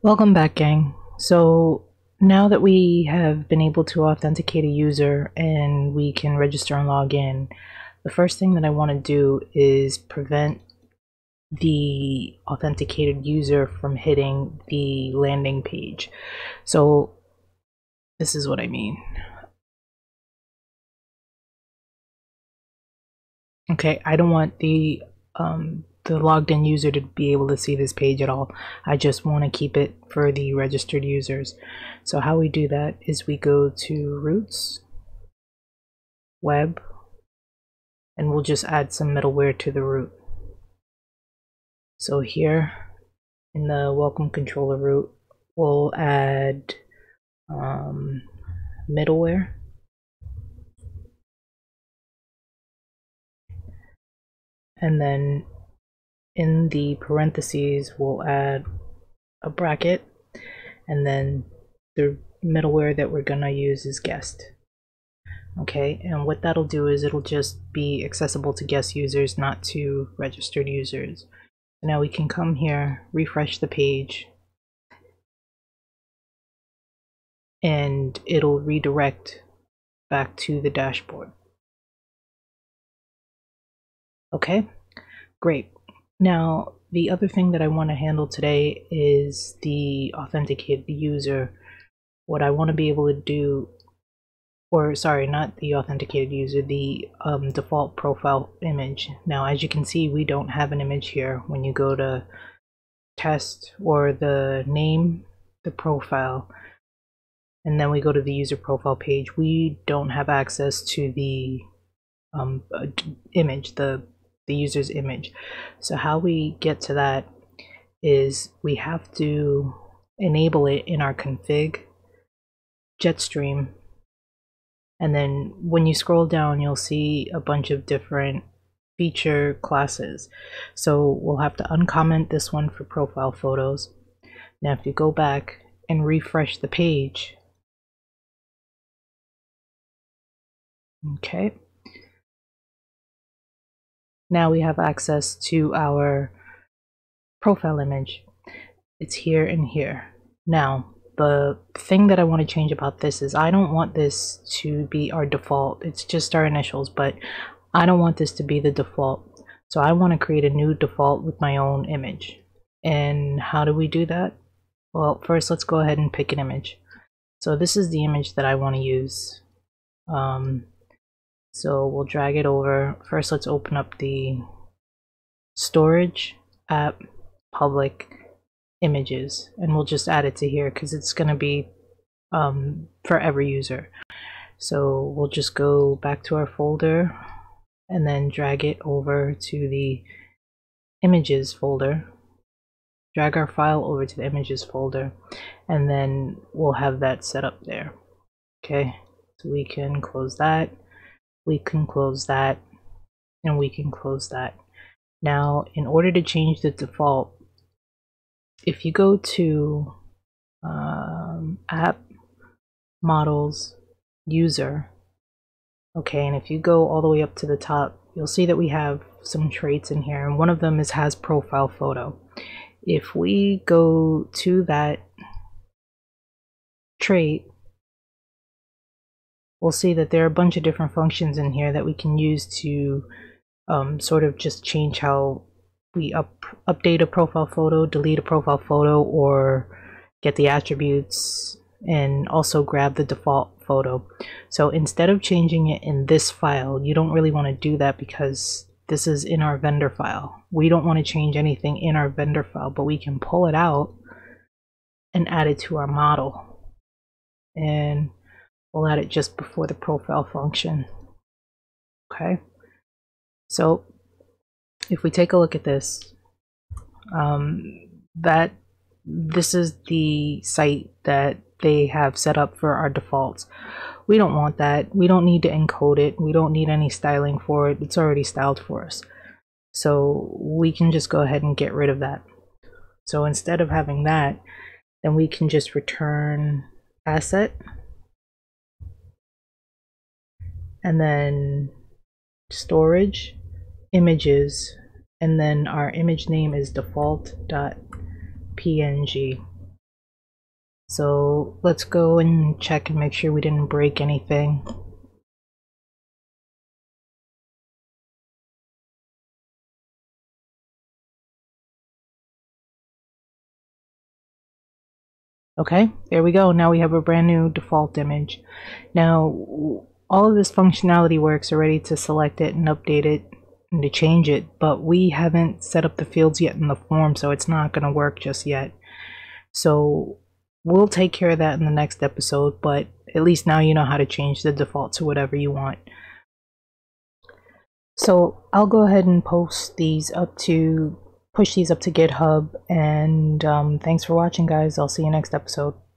Welcome back, gang. So now that we have been able to authenticate a user and we can register and log in, the first thing that I want to do is prevent the authenticated user from hitting the landing page. So this is what I mean. Okay, I don't want the logged in user to be able to see this page at all. I just want to keep it for the registered users. So how we do that is we go to Roots, Web, and we'll just add some middleware to the root. So here in the welcome controller root, we'll add middleware. And then in the parentheses, we'll add a bracket, and then the middleware that we're gonna use is guest. Okay, and what that'll do is it'll just be accessible to guest users, not to registered users. Now we can come here, refresh the page, and it'll redirect back to the dashboard. Okay, great. Now, the other thing that I want to handle today is the authenticated user. What I want to be able to do, or sorry, not the authenticated user, the default profile image. Now, as you can see, we don't have an image here. When you go to test or the name, the profile, and then we go to the user profile page, we don't have access to the image, the user's image. So how we get to that is we have to enable it in our config, Jetstream, and then when you scroll down you'll see a bunch of different feature classes. So we'll have to uncomment this one for profile photos. Now if you go back and refresh the page, okay, now we have access to our profile image. It's here and here. Now, the thing that I want to change about this is I don't want this to be our default. It's just our initials, but I don't want this to be the default. So I want to create a new default with my own image. And how do we do that? Well, first let's go ahead and pick an image. So this is the image that I want to use. So we'll drag it over. First, let's open up the storage, app, public, images, and we'll just add it to here because it's going to be for every user. So we'll just go back to our folder and then drag it over to the images folder, drag our file over to the images folder, and then we'll have that set up there. Okay, so we can close that. We can close that, and we can close that. Now, in order to change the default, if you go to app, models, user, okay, and if you go all the way up to the top, you'll see that we have some traits in here, and one of them is has profile photo. If we go to that trait, we'll see that there are a bunch of different functions in here that we can use to sort of just change how we update a profile photo, delete a profile photo, or get the attributes, and also grab the default photo. So instead of changing it in this file, you don't really want to do that because this is in our vendor file. We don't want to change anything in our vendor file, but we can pull it out and add it to our model. And we'll add it just before the profile function. Okay, so if we take a look at this, this is the site that they have set up for our defaults. We don't want that. We don't need to encode it. We don't need any styling for it. It's already styled for us. So we can just go ahead and get rid of that. So instead of having that, then we can just return asset, and then storage, images, and then our image name is default.png. So let's go and check and make sure we didn't break anything. Okay, there we go. Now we have a brand new default image. Now, all of this functionality works already to select it and update it and to change it, but we haven't set up the fields yet in the form, so it's not going to work just yet. So we'll take care of that in the next episode, but at least now you know how to change the default to whatever you want. So I'll go ahead and push these up to GitHub, and thanks for watching, guys. I'll see you next episode.